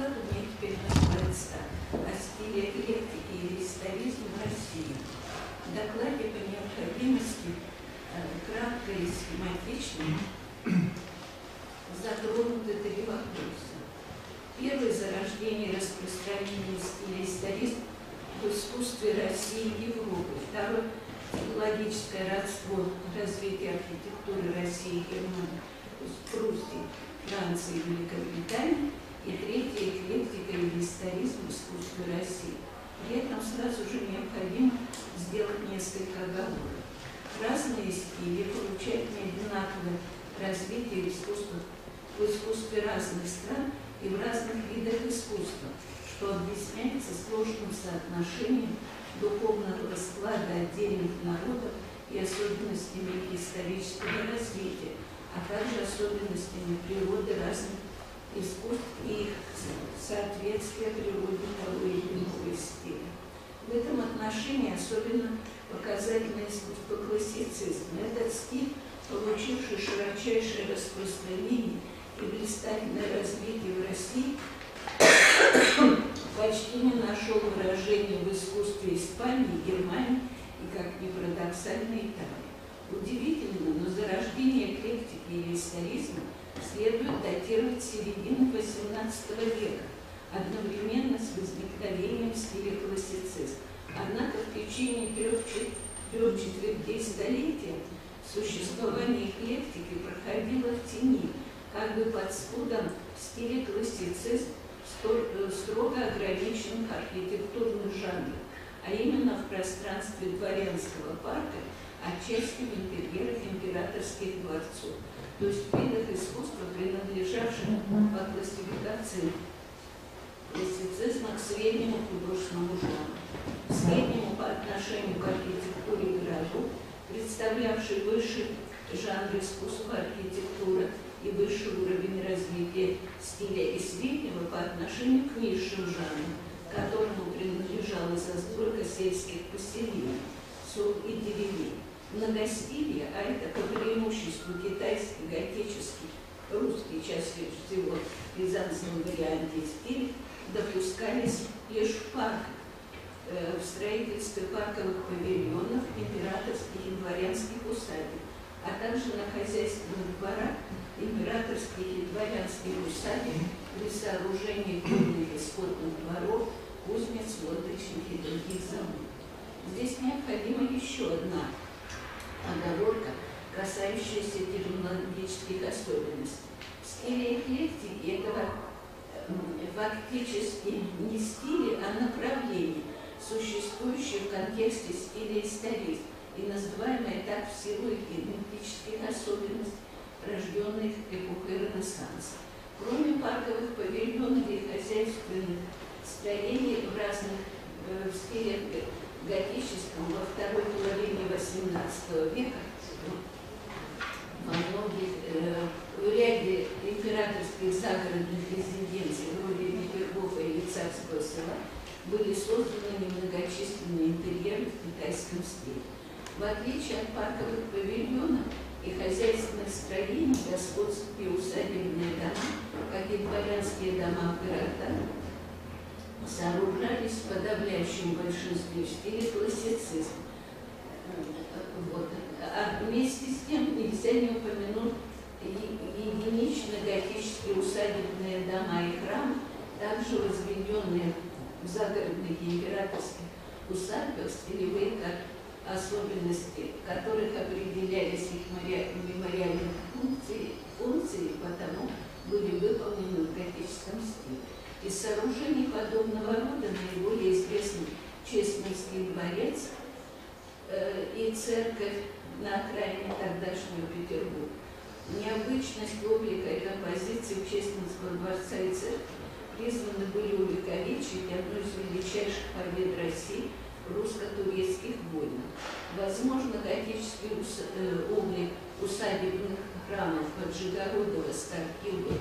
Например, у меня теперь называется «О стиле эклектики или историзм в России». В докладе по необходимости кратко и схематично затронуты три вопроса. Первый — зарождение и распространение стиля историзм в искусстве России и Европы. Второй — технологическое родство развития архитектуры России и Германии, Пруссии, Франции и Великобритании. И третье — эклектика или историзм в искусстве России. При этом сразу же необходимо сделать несколько оговорок. Разные стили получают неодинаковое развитие искусства в искусстве разных стран и в разных видах искусства, что объясняется сложным соотношением духовного склада отдельных народов и особенностями исторического развития, а также особенностями природы разных искусств и их соответствия природе того или иного стиля. В этом отношении особенно показательное искусство классицизма. Этот стиль, получивший широчайшее распространение и блистательное развитие в России, почти не нашел выражения в искусстве Испании, Германии и, как ни парадоксально, Италии. Удивительно, но зарождение эклектики или историзма следует датировать середины XVIII века, одновременно с возникновением стиля классицизма. Однако в течение трех четвертей столетия существование эклектики проходило в тени, как бы под спудом в стиле классицизм строго ограниченных архитектурных жанров, а именно в пространстве дворянского парка, отчасти в интерьерах императорских дворцов, то есть в видах искусства, принадлежавших по классификации классицизма к среднему художественному жанру. Среднему по отношению к архитектуре городов, представлявшей высший жанр искусства архитектура и высший уровень развития стиля, и среднего по отношению к низшим жанрам, которому принадлежала застройка сельских поселений, сел и деревень. Многостилье, а это по преимуществу китайский, готический, русский, чаще всего в рязанском варианте стиль, допускались лишь в парках, в строительстве парковых павильонов, императорских и дворянских усадеб, а также на хозяйственных дворах, императорских и дворянских усадеб, при сооружении крупных исходных дворов, кузнец, лодочных и других замов. Здесь необходима еще одна оговорка, касающаяся терминологических особенностей. В стиле эклектики этого фактически не стиле, а направление, существующее в контексте стиля историзм и называемое так в силу идентических особенностей, рожденных эпохой Ренессанса. Кроме парковых павильонов и хозяйственных строений в разных стилях готическом во второй половине XVIII века, во многих в ряде императорских загородных резиденций, вроде Петергофа или Царского села, были созданы немногочисленные интерьеры в китайском стиле. В отличие от парковых павильонов и хозяйственных строений, господские усадебные дома, как и дворянские дома в городах, сооружались в подавляющем большинстве в стиле классицизма. Вот. А вместе с тем нельзя не упомянуть единично готические усадебные дома и храмы, также возведенные в загородных и императорских усадьбах, стилевые как особенности, которых определялись их мемориальные функции, потому были выполнены в готическом стиле. Из сооружений подобного рода наиболее известны Честнинский дворец и церковь на окраине тогдашнего Петербурга. Необычность облика и композиции Честнинского дворца и церкви призваны были увековечить одну из величайших побед России русско-турецких войн. Возможно, готический облик усадебных храмов Поджигородова, Старкилы,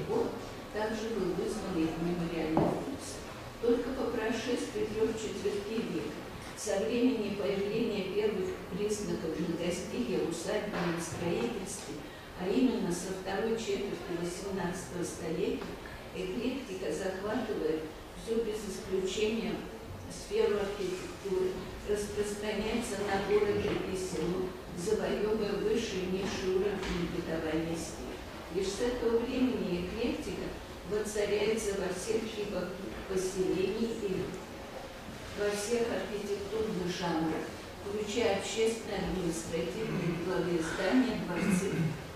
также был вызван их мемориальный функций. Только по прошествии трех четвертей века, со времени появления первых признаков многостилия в усадебном строительстве, а именно со второй четверти XVIII столетия, эклектика захватывает все без исключения сферу архитектуры, распространяется на городе и село, завоевывая высший и низший уровень бытования стиля. Лишь с этого времени эклектика воцаряется во всех типах поселений и во всех архитектурных жанрах, включая общественно-административные угловые здания, дворцы,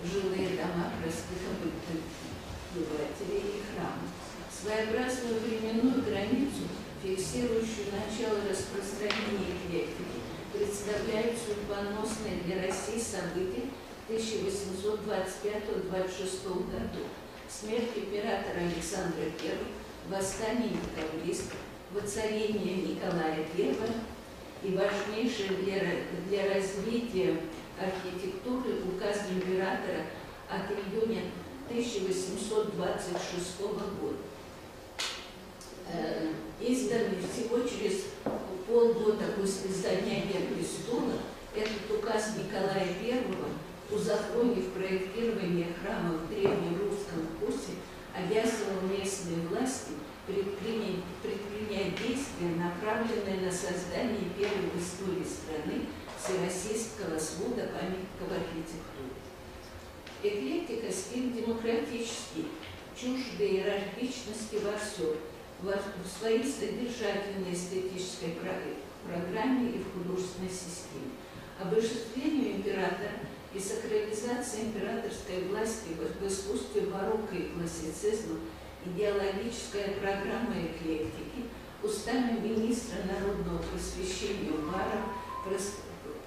жилые дома простых обывателей и храмов. Своеобразную временную границу, фиксирующую начало распространения эклектики, представляют судьбоносные для России события 1825-26 годов. Смерть императора Александра I, восстание декабристов, воцарение Николая I и важнейшее для развития архитектуры указ императора от июня 1826 года, изданный всего через полгода после занятия престола. Этот указ Николая I, узаконив проектирование храма в древнерусском курсе, обязывал местные власти предпринять действия, направленные на создание первой в истории страны всероссийского свода памятников архитектуры. Эклектика — стиль демократический, чуждый иерархичности во всем, в своей содержательной эстетической программе и в художественной системе. Обожествлению императора и сакрализации императорской власти в искусстве барокко и классицизма идеологическая программа эклектики устами министра народного просвещения Умарова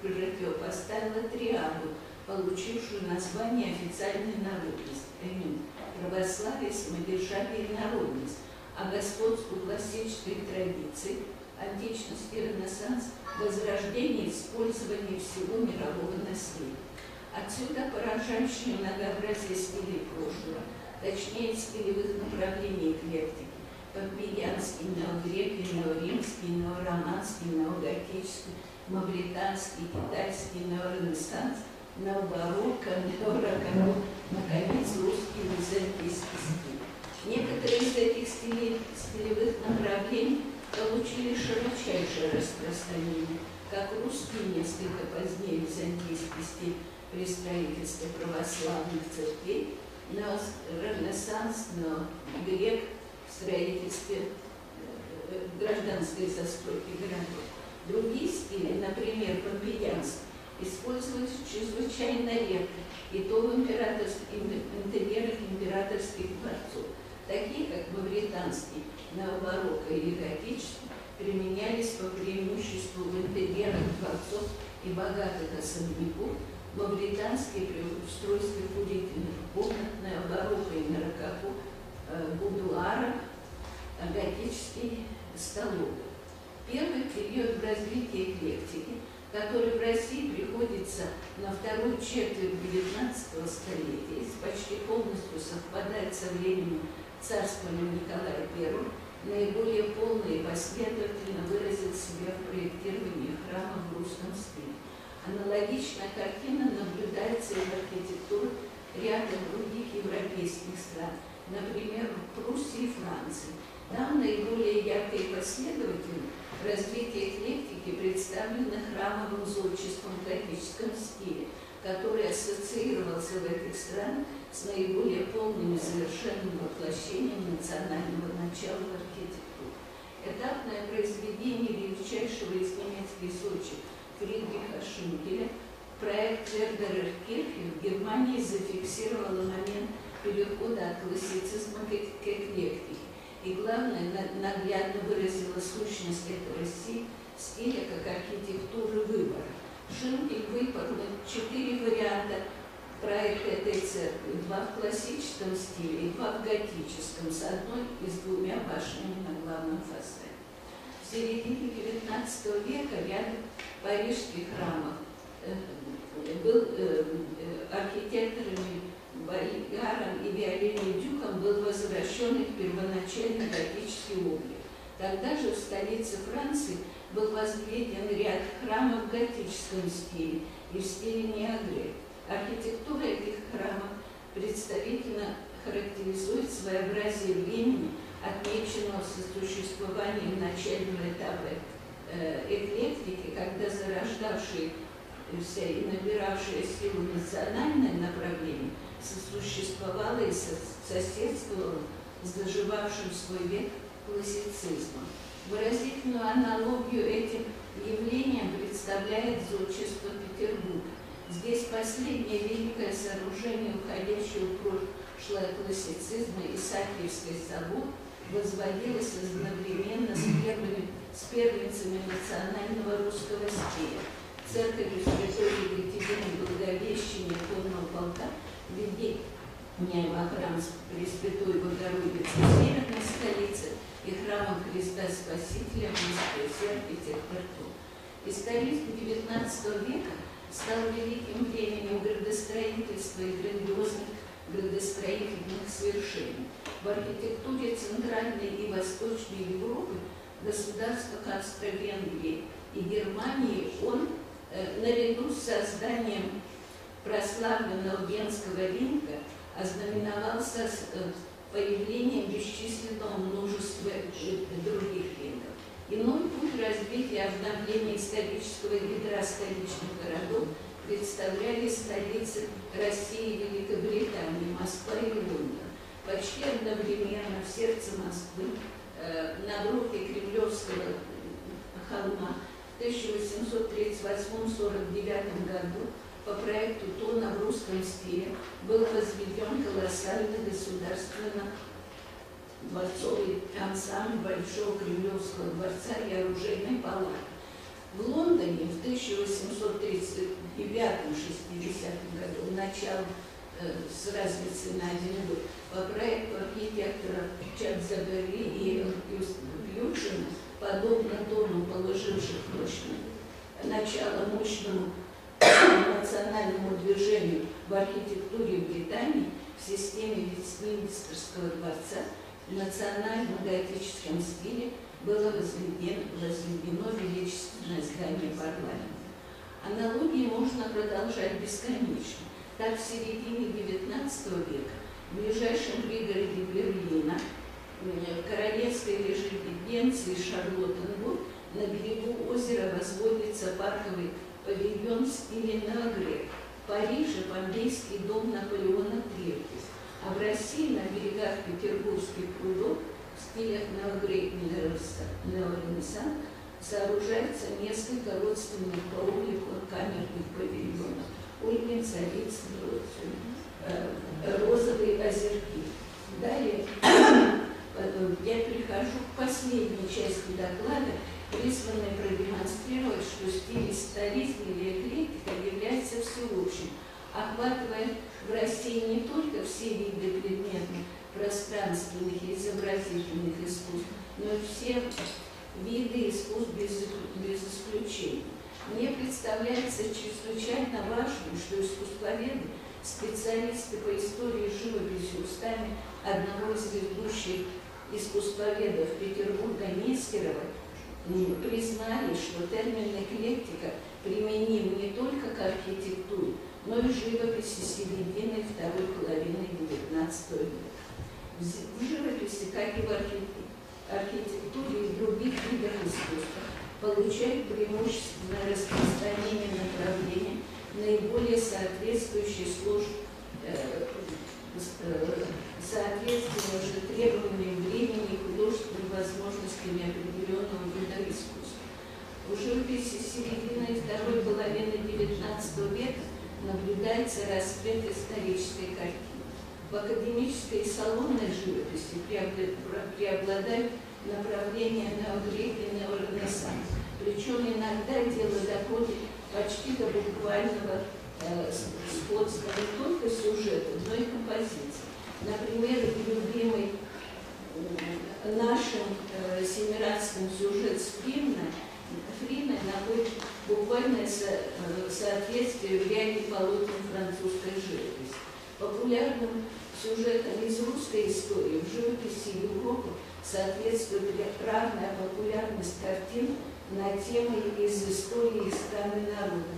противопоставила триаду, получившую название официальной народности, православие, самодержавие и народность, а господству классической традиции, античности, ренессанс, возрождение и использование всего мирового наследия. Отсюда поражающее многообразие стилей прошлого, точнее стилевых направлений эклектики: помпеянский, неогрекий, неоримский, неороманский, неоготический, мавританский, китайский, неоренессанс, необарокко, неорококо, наконец, русский византийский стиль. Некоторые из этих стилевых направлений получили широчайшее распространение, как русский, несколько позднее византийский стиль при строительстве православных церквей, но ренессанс, но грек в строительстве гражданской застройки городов. Другие стили, например, помпеянский, использовались чрезвычайно редко, и то в интерьерах императорских дворцов. Такие, как мавританский, новобарокко и готический, применялись по преимуществу в интерьерах дворцов и богатых особняков, мавританские при устройстве курительных комнат, необарокко и рококо будуаров, готический столов. Первый период в развитии эклектики, который в России приходится на вторую четверть XIX столетия и почти полностью совпадает со временем царствования Николая I, наиболее полно и последовательно выразил себя в проектировании храма в русском стиле. Аналогичная картина наблюдается и в архитектуре ряда других европейских стран, например, в Пруссии и Франции. Там наиболее ярко и последовательно развитие эклектики представлено храмовым зодчеством в готическом стиле, который ассоциировался в этих странах с наиболее полным и совершенным воплощением национального начала в архитектуре. Этапное произведение величайшего из немецких зодчих Фридриха Шинкеля, проект Вердера Кирхе, в Германии зафиксировало момент перехода от классицизма к эклектике и, главное, наглядно выразила сущность этого стиля как архитектуры выбора. Шинкель выпорол 4 варианта проекта этой церкви: 2 в классическом стиле и 2 в готическом, с одной и с двумя башнями на главном фасаде. В середине XIX века рядом парижских храмов архитекторами Бородином и Виоле-ле-Дюком был возвращен их первоначальный готический облик. Тогда же в столице Франции был возведен ряд храмов в готическом стиле и в стиле неогрек. Архитектура этих храмов представительна характеризует своеобразие времени, отмечено сосуществованием начального этапа эклектики, когда зарождавшееся и набиравшее силу национальное направление сосуществовало и соседствовало с доживавшим свой век классицизмом. Выразительную аналогию этим явлением представляет зодчество Петербурга. Здесь последнее великое сооружение уходящего в прошлое классицизма Исаакиевской собор возводилось одновременно с первенцами национального русского стиля. Церковью Святой Екатерины Благовещения Конного полка Евгения храм Пресвятой Богородицы Северной столицы и храмом Христа Спасителя Москвы, Санкт-Петербургу. Историзм XIX века стал великим временем градостроительства и грандиозных градостроительных свершений. В архитектуре Центральной и Восточной Европы, государствах Австро-Венгрии и Германии он, наряду с созданием прославленного Венского рынка, ознаменовался появлением бесчисленного множества других рынков. Иной путь развития и обновления исторического ядра столичных городов представляли столицы России и Великобритании, Москва и Лондон. Почти одновременно в сердце Москвы, на группе Кремлевского холма в 1838-1849 году по проекту Тона в русском стиле был возведен колоссальный государственно-дворцовый ансамбль Большого Кремлевского дворца и оружейной палаты. В Лондоне в 1839-60 году, начало с разницей на 1 год, по проекту архитектора Чарльза Бэрри и Пушкина, подобно Тону, положивших начало мощному национальному движению в архитектуре Британии, в системе Вестминстерского дворца в национально-готическом стиле было возведено величественное здание парламента. Аналогии можно продолжать бесконечно. Так, в середине XIX века в ближайшем пригороде Берлина, в королевской резиденции Шарлоттенбург, на берегу озера возводится парковый павильон в стиле неогрек, в Париже Помпейский дом Наполеона III, а в России на берегах петербургских прудов в стилях неогрек и неоренессанс сооружается несколько родственных по облику камерных павильонов: Ольгин, Цариц, Розовые озерки. Далее я прихожу к последней части доклада, призванной продемонстрировать, что стиль историзма или эклектика является всеобщим, охватывая в России не только все виды предметных, пространственных и изобразительных искусств, но и все виды искусств без исключения. Мне представляется чрезвычайно важным, что искусствоведы, специалисты по истории живописи устами одного из ведущих искусствоведов Петербурга Нестерова признали, что термин эклектика применим не только к архитектуре, но и живописи середины второй половины XIX века. В живописи, как и в архитектуре и других видах искусства, получает преимущественное распространение направления, наиболее соответствующие соответственно уже требованиям времени и художественными возможностями определенного вида искусства. В живописи середины и второй половины XIX века наблюдается расцвет исторической картины. В академической и салонной живописи преобладают направления неогреки и неоренессанс, причем иногда дело доходит почти до буквального сходства не только сюжета, но и композиции. Например, любимый нашим семирадским сюжет с Фриной находит буквальное соответствие в ряде полотен французской живописи. Популярным сюжетом из русской истории в живописи Европы соответствует равная популярность картин на темы из истории страны народа.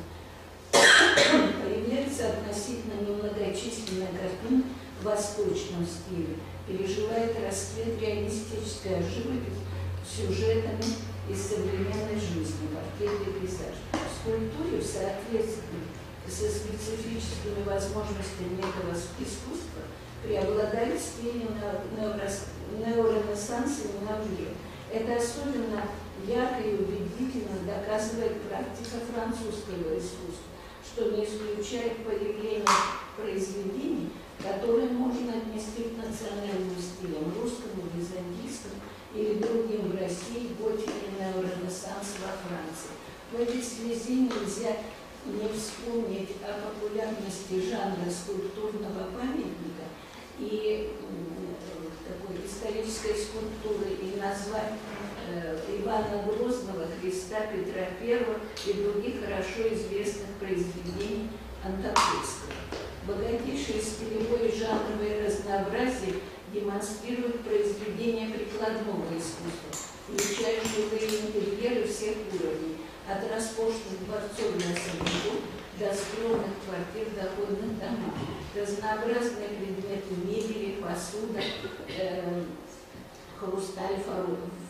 Появляется относительно немногочисленная картина, в восточном стиле, переживает расцвет реалистическая живопись сюжетами из современной жизни, портрет и пейзаж. В скульптуре в соответствии со специфическими возможностями этого искусства преобладает стиль неоренаисанса и неовре. Это особенно ярко и убедительно доказывает практика французского искусства, что не исключает появление произведений, которые можно отнести к национальным стилям, русскому, византийскому или другим в России, готике, неоренессанс во Франции. В этой связи нельзя не вспомнить о популярности жанра скульптурного памятника и такой исторической скульптуры и назвать Ивана Грозного, Христа, Петра I и других хорошо известных произведений Антопольского. Богатейшее стилевое и жанровое разнообразие демонстрирует произведения прикладного искусства, включающие интерьеры всех уровней, от роскошных дворцов на Садовом до скромных квартир доходных домов. Разнообразные предметы мебели, посуда, хрусталь,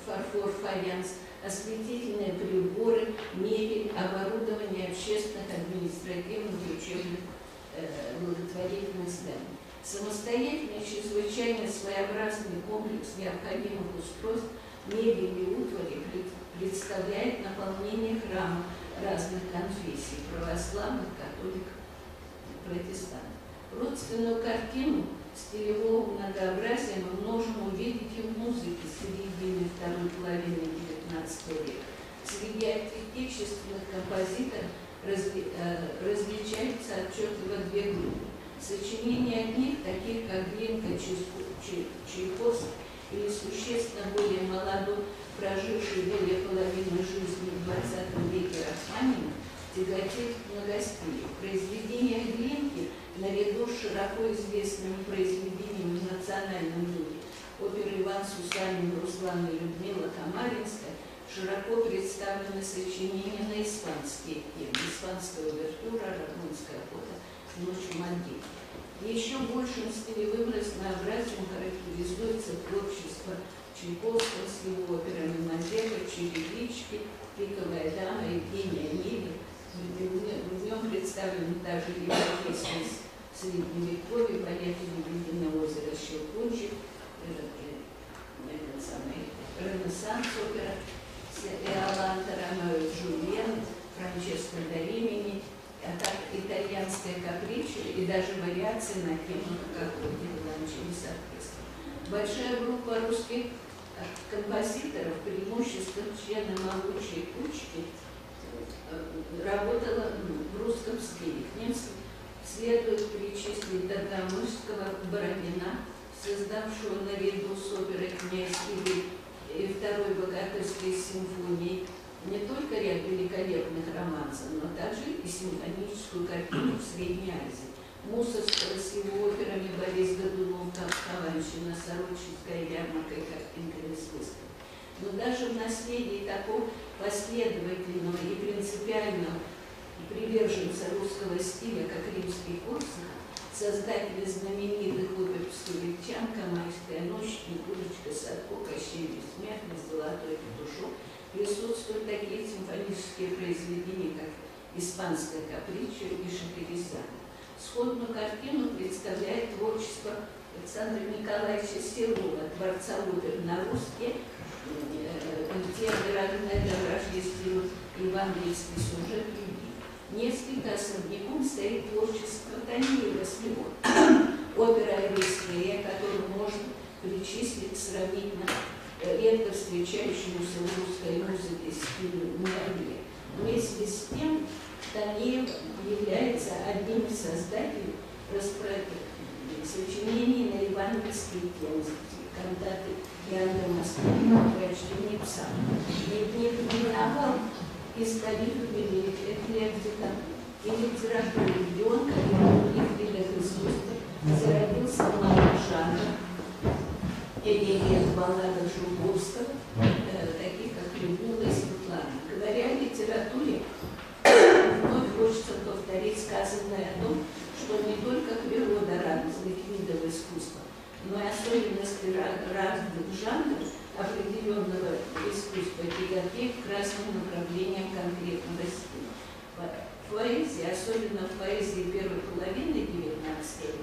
фарфор, фаянс, осветительные приборы, мебель, оборудование общественных, административных и учебных благотворительных зданий. Самостоятельный, чрезвычайно своеобразный комплекс необходимых устройств, мебели и утвари представляет наполнение храмов разных конфессий, православных, католиков, протестантов. Родственную картину стилевого многообразия мы можем увидеть и в музыке середины второй половины XIX века. Среди артистических композиторов различаются отчетливо две группы. Сочинения одних, таких как Глинка, Чайковский, или существенно более молодой, проживший более половину жизни в XX веке Рахманинова, тяготеет к многостилью. Произведения Глинки наряду с широко известными произведениями в национальном духе оперы Иван Сусанин, Руслана и Людмила Камаринская широко представлены сочинения на испанские темы, испанская увертюра, рагунская охота, ночь в могиле. Еще большим стилевым разнообразием характеризуется творчество Чайковского с его операми «Мандека», «Черепички», «Пиковая дама», «Евгения Ивановна». В нем представлены также европейские средневековье, балеты «Лебединое озеро», «Щелкунчик», «Ренессанс», «Опера», «Иоланта», «Ромео и Джульетта», «Франческо да Римини», а так итальянская каприча и даже вариации на тему какой-то виланчини с оркестром. Большая группа русских композиторов, преимущественно члены могучей кучки, работала в русском стиле. К ним следует причислить Дагомышского, Бородина, создавшего наряду с оперой «Князь» и второй богатырской симфонии не только ряд великолепных романсов, но также и симфоническую картину в Средней Азии. Мусоргского с его операми «Борис Годунов», «Каванщина», «Сорочинская ярмарка» и «Картинка искусства». Но даже в наследии такого последовательного и принципиального приверженца русского стиля, как Римский-Корсаков, создатели знаменитых опер «Псковичан», «Камайская ночь», «Никулечка», «Садко», «Кощей бессмертный», «Золотой петушок», присутствуют такие симфонические произведения, как «Испанская каприча» и «Шахерезада». Сходную картину представляет творчество Александра Николаевича Серова, «Дворца опер» на русский, где Веронеда рождествует евангельский сюжет любви. Несколько особняком стоит творчество Даниила Слепова, опера «Аристея», которую можно причислить сравнительно редко встречающемуся в русской музыке стилю неовре. Вместе с тем Даниил является одним из создателей сочинений на евангельские темы, кантаты Иоанна Маскарина, прочтение псалма. Ведь не применовал историю эклектика и литературы ребенка и других видов искусства, зародился новый жанр, элегия баллада Жуковского, таких как Людмила и Светлана. Говоря о литературе, вновь хочется повторить сказанное о том, что что он не только природа разных видов искусства, но и особенности разных жанров определенного искусства тяготеют к разным направлениям конкретного стиля. Поэзия, особенно в поэзии первой половины XIX века,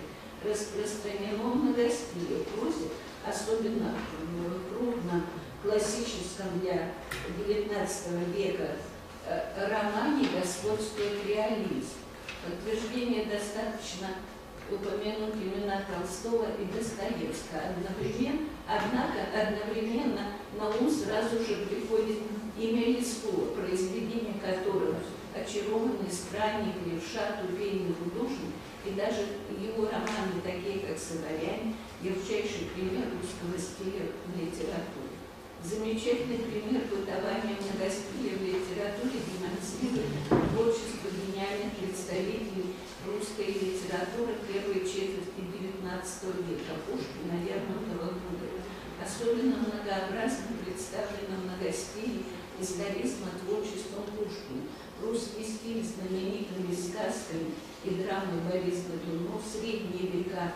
распространено многостилие прозе, особенно в крупно-классическом для XIX века романе господствует реализм. Подтверждение достаточно упомянуть имена Толстого и Достоевского. Однако одновременно на ум сразу же приходит имя Лескова, произведение которого «Очарованный странник», «Левша», «Тупейный художник» и даже его романы, такие как «Сыновьяне», ярчайший пример русского стиля в литературе. Замечательный пример бытования многостиля в литературе демонстрирует творчество гениальных представителей русской литературы первой четверти XIX века Пушкина, Лермонтова, Гоголя. Особенно многообразно представлено многостилие и историзма творчеством Пушкина. Русский стиль знаменитыми сказками и драмой Бориса Годунова, средние века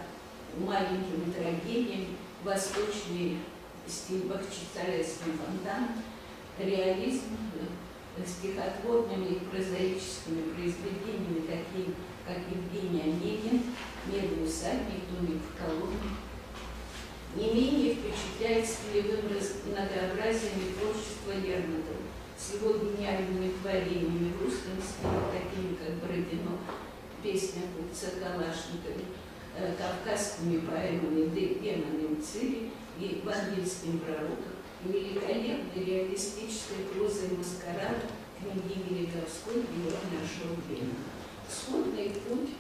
маленькими трагедиями, восточные стиль бахчисарайский фонтан, реализм стихотворными и прозаическими произведениями, такими как Евгения Онегин, «Медный всадник», «Домик в колонне». Не менее впечатляет стилевым многообразием и творчество Лермонтова с его гениальными творениями в русском стиле, такими как «Бородино», «Песня купца Калашникова», «Кавказскими поэмами», «Демоном Цири» и «Евангельским пророком», великолепной реалистической прозой маскарада книги Великовской «Герой нашего времени». Сходный путь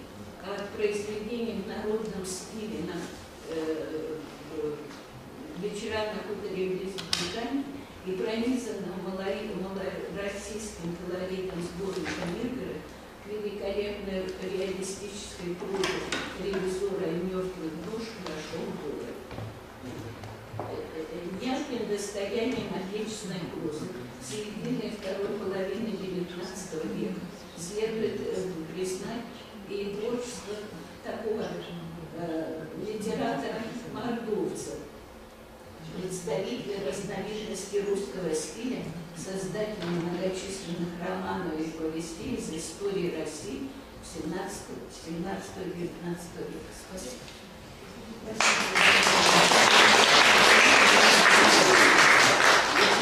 от произведений в народном стиле на «Вечера на хуторе близ Дикань» и пронизанного малороссийским колоритом сборника Миргора к великолепной реалистической прозе «Ревизора и мертвых душ» нашел город. Ярким достоянием отечественной прозы середины второй половины XIX века следует признать и творчество такого литератора-мордовца, представителя разновидности русского стиля, создателя многочисленных романов и повестей из истории России в 17–19 веке. Спасибо.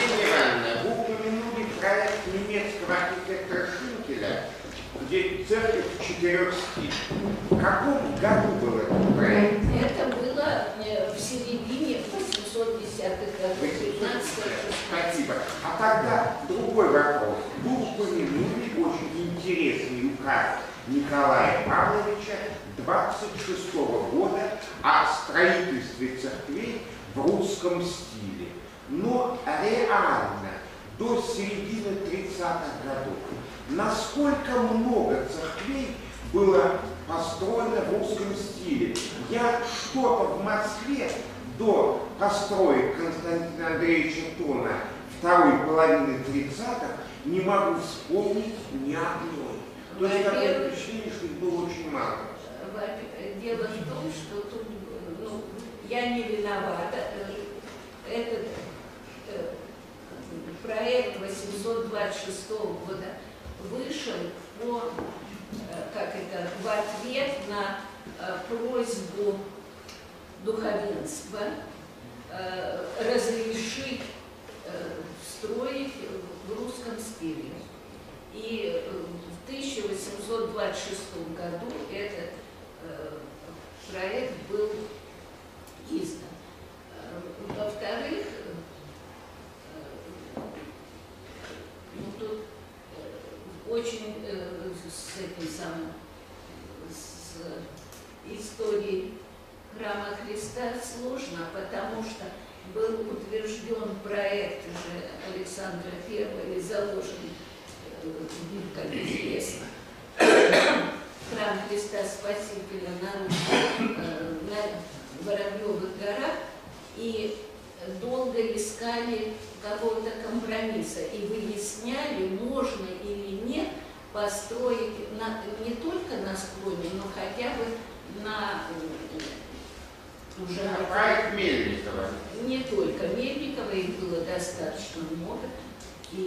Евгения Ивановна, вы упомянули проект немецкого архитектора Шинкеля, где церковь в 4 стилях. В каком году был этот проект? Это было в середине 810-х годов, 15-х. Спасибо. А тогда другой вопрос. Вы упомянули очень интересный указ Николая Павловича 26-го года о строительстве церквей в русском стиле. Но реально до середины 30-х годов насколько много церквей было построено в русском стиле? Я что-то в Москве до построек Константина Андреевича Тона второй половины 30-х не могу вспомнить ни одной. То есть такое впечатление, что их было очень мало. Дело в том, что тут я не виновата. Этот проект 826 года вышел в ответ на просьбу духовенства разрешить строить в русском стиле. И в 1826 году этот проект был издан. Во-вторых, тут очень с этим самым, с историей храма Христа сложно, потому что был утвержден проект уже Александра I и заложен, как известно, храм Христа Спасителя на Воробьевых горах, и долго искали какого-то компромисса и выясняли, можно или нет построить не только на склоне, но хотя бы на уже проект Мельникова. Не только Мельникова, их было достаточно много, и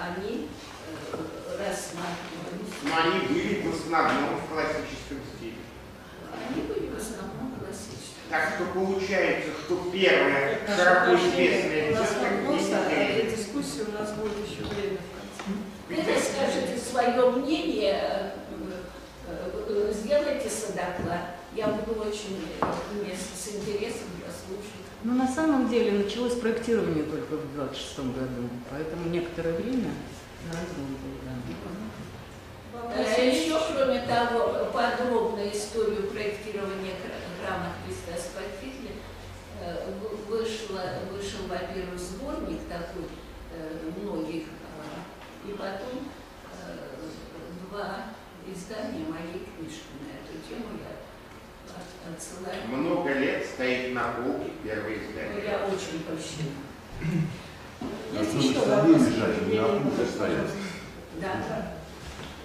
они рассматривались. Но они были в основном в классическом стиле. Они были в основном в классическом. Так что получается, что первое широко известное... Дискуссия у нас будет еще время в конце. Когда скажете свое мнение, сделайте содоклад. Я буду очень с интересом послушать. Но на самом деле началось проектирование только в 26 году, поэтому некоторое время надо было. Еще, кроме того, подробную историю проектирования храма Христа Спасителя вышел, во-первых, сборник такой многих, и потом два издания моей книжки на эту тему я отсылаю. Много лет стоит на полке первое издание. Я очень прощаю. Да.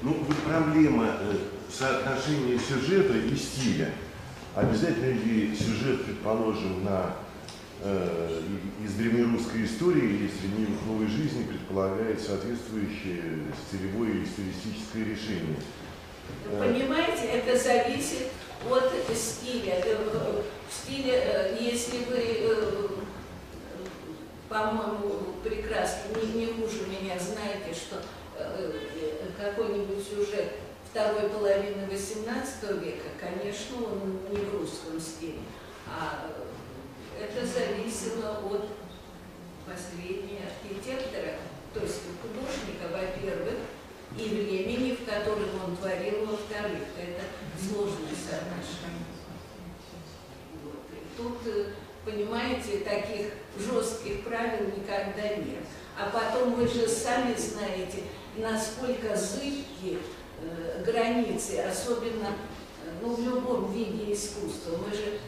Ну, проблема соотношения сюжета и стиля. Обязательно ли сюжет, предположим, из древнерусской истории, если не в новой жизни, предполагает соответствующее стилевое и стилистическое решение? Понимаете, это зависит от стиля. В стиле, если вы, по-моему, прекрасно, не хуже меня знаете, что какой-нибудь сюжет второй половины XVIII века, конечно, он не в русском стиле, а это зависело от воззрения архитектора, то есть художника, во-первых, и времени, в котором он творил, во-вторых. Это сложное соотношение. Вот. Тут, понимаете, таких жестких правил никогда нет. А потом вы же сами знаете, насколько зыбкие границы, особенно в любом виде искусства. Мы же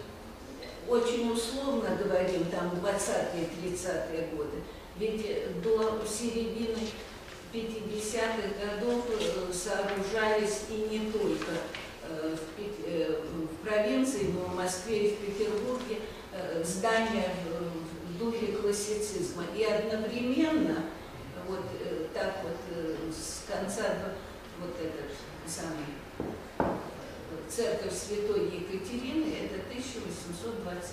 очень условно говорим, там, 20-е-30-е годы, ведь до середины 50-х годов сооружались и не только в провинции, но в Москве и в Петербурге здания в духе классицизма. И одновременно, вот так вот, с конца вот этот самый церковь Святой Екатерины, это 1829 год.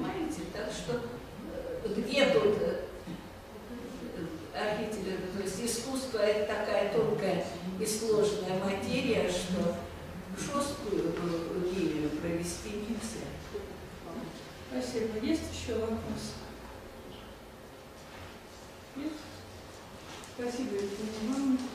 Понимаете? Так что где тут архитектура, то есть искусство — это такая тонкая и сложная материя, что жесткую линию провести нельзя. Спасибо. Есть еще вопрос? Нет? Спасибо, Евгения Ивановна.